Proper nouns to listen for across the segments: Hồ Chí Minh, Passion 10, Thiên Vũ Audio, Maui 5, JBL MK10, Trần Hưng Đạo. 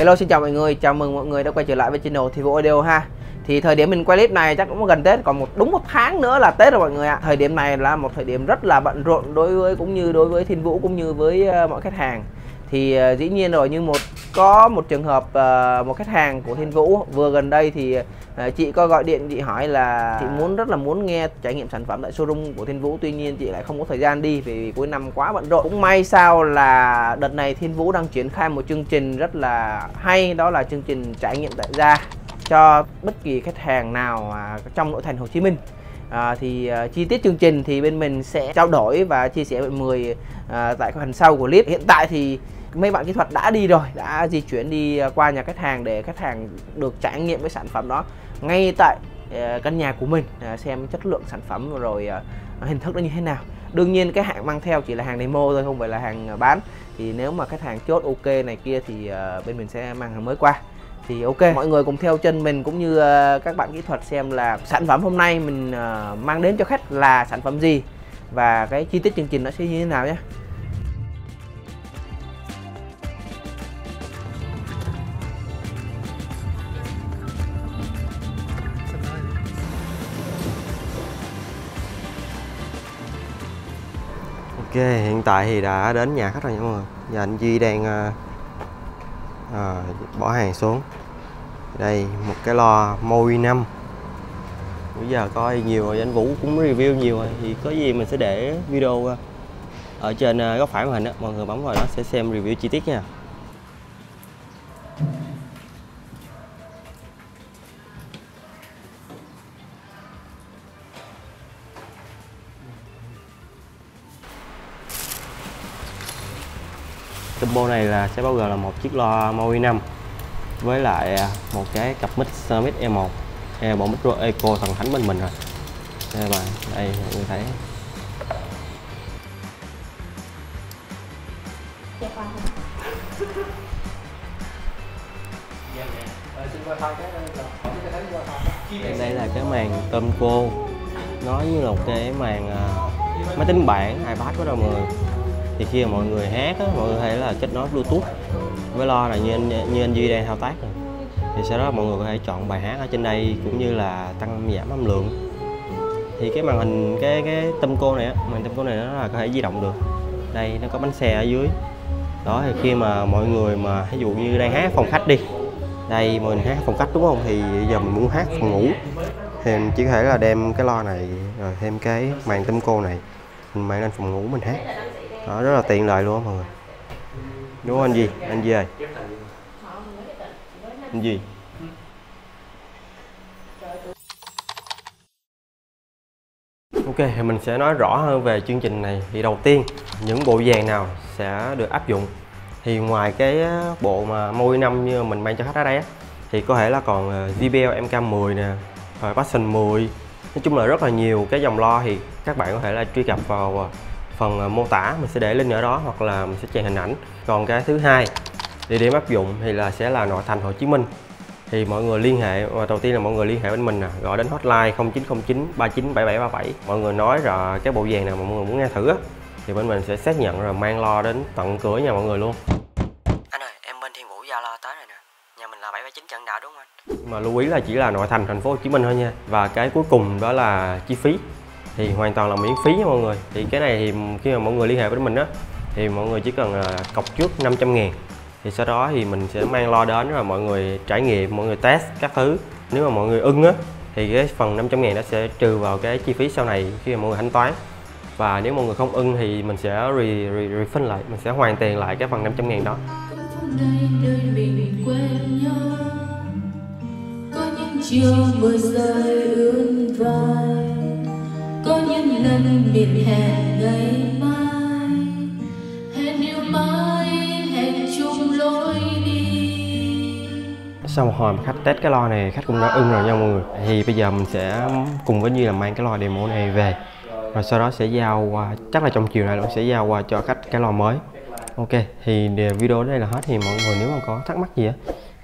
Hello, xin chào mọi người, chào mừng mọi người đã quay trở lại với channel Thiên Vũ Audio ha. Thì thời điểm mình quay clip này chắc cũng gần Tết, còn đúng một tháng nữa là Tết rồi mọi người ạ. Thời điểm này là một thời điểm rất là bận rộn đối với Thiên Vũ cũng như với mọi khách hàng. Thì dĩ nhiên rồi, nhưng có một trường hợp một khách hàng của Thiên Vũ vừa gần đây thì chị có gọi điện, chị hỏi là chị rất là muốn nghe trải nghiệm sản phẩm tại showroom của Thiên Vũ. Tuy nhiên chị lại không có thời gian đi vì cuối năm quá bận rộn. Cũng may sao là đợt này Thiên Vũ đang triển khai một chương trình rất là hay, đó là chương trình trải nghiệm tại gia cho bất kỳ khách hàng nào trong nội thành Hồ Chí Minh. Chi tiết chương trình thì bên mình sẽ trao đổi và chia sẻ với mọi người tại phần sau của clip. Hiện tại thì mấy bạn kỹ thuật đã đi rồi, đã di chuyển đi qua nhà khách hàng để khách hàng được trải nghiệm với sản phẩm đó ngay tại căn nhà của mình, xem chất lượng sản phẩm rồi hình thức nó như thế nào. Đương nhiên cái hàng mang theo chỉ là hàng demo thôi, không phải là hàng bán. Thì nếu mà khách hàng chốt ok này kia thì bên mình sẽ mang hàng mới qua. Thì ok, mọi người cùng theo chân mình cũng như các bạn kỹ thuật xem là sản phẩm hôm nay mình mang đến cho khách là sản phẩm gì và cái chi tiết chương trình nó sẽ như thế nào nhé. Ok, hiện tại thì đã đến nhà khách rồi nha mọi người. Giờ anh Duy đang bỏ hàng xuống. Đây, một cái loa Maui 5. Bây giờ coi nhiều rồi, anh Vũ cũng review nhiều rồi. Thì có gì mình sẽ để video ở trên góc phải màn hình đó. Mọi người bấm vào đó sẽ xem review chi tiết nha. Combo này là sẽ bao gồm là một chiếc loa Maui 5 với lại một cái cặp mic Smith E1, bộ micro Eco thần thánh bên mình rồi. Đây bạn, đây mọi người thấy. Đây là cái màn Tomco, nó như là một cái màn máy tính bảng iPad của đâu mọi người. Thì khi mà mọi người hát á, mọi người có thể là kết nối Bluetooth với loa này như anh Duy đang thao tác rồi. Thì sau đó mọi người có thể chọn bài hát ở trên đây cũng như là tăng giảm âm lượng. Thì cái màn hình cái Tomco này á, màn Tomco này nó là có thể di động được. Đây nó có bánh xe ở dưới. Đó thì khi mà mọi người mà ví dụ như đang hát phòng khách đi. Đây mọi người hát phòng khách đúng không? Thì giờ mình muốn hát phòng ngủ. Thì mình chỉ có thể là đem cái loa này rồi thêm cái màn Tomco này mình mang lên phòng ngủ mình hát. Đó, rất là tiện lợi luôn á mọi người. Đúng không anh Duy? Anh Duy ơi. Anh Duy. Ok, thì mình sẽ nói rõ hơn về chương trình này. Thì đầu tiên, những bộ dàn nào sẽ được áp dụng. Thì ngoài cái bộ mà Maui 5 như mình mang cho khách ở đây á, thì có thể là còn JBL MK10 nè, rồi Passion 10. Nói chung là rất là nhiều cái dòng lo, thì các bạn có thể là truy cập vào phần mô tả, mình sẽ để link ở đó hoặc là mình sẽ chèn hình ảnh. Còn cái thứ hai, địa điểm áp dụng thì là sẽ là nội thành Hồ Chí Minh. Thì mọi người liên hệ, đầu tiên là mọi người liên hệ bên mình nè, gọi đến hotline 0909 397737. Mọi người nói rồi cái bộ vàng nào mà mọi người muốn nghe thử á, thì bên mình sẽ xác nhận rồi mang lo đến tận cửa nhà mọi người luôn. Anh ơi, em bên Thiên Vũ giao lo tới rồi nè. Nhà mình là 737 Trần Đạo đúng không anh? Nhưng mà lưu ý là chỉ là nội thành thành phố Hồ Chí Minh thôi nha. Và cái cuối cùng đó là chi phí. Thì hoàn toàn là miễn phí nha mọi người. Thì cái này thì khi mà mọi người liên hệ với mình á, thì mọi người chỉ cần cọc trước 500 ngàn. Thì sau đó thì mình sẽ mang lo đến rồi mọi người trải nghiệm, mọi người test các thứ. Nếu mà mọi người ưng á, thì cái phần 500 ngàn đó sẽ trừ vào cái chi phí sau này khi mà mọi người thanh toán. Và nếu mọi người không ưng thì mình sẽ refund lại, mình sẽ hoàn tiền lại cái phần 500 ngàn đó. Có những chiều mưa rơi ướt vai, có những lần biệt hẹn ngày mai, hẹn yêu mãi, hẹn chung lối đi. Sau một hồi mà khách test cái loa này, khách cũng đã ưng rồi nha mọi người. Thì bây giờ mình sẽ cùng với Duy là mang cái loa demo này về, rồi sau đó sẽ giao qua, chắc là trong chiều này nó sẽ giao qua cho khách cái loa mới. Ok, thì video đây là hết. Thì mọi người nếu mà có thắc mắc gì á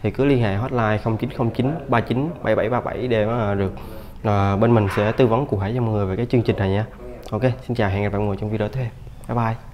thì cứ liên hệ hotline 0909 397737 để mà được bên mình sẽ tư vấn cụ thể cho mọi người về cái chương trình này nha. Ok, xin chào, hẹn gặp lại mọi người trong video tiếp theo. Bye bye.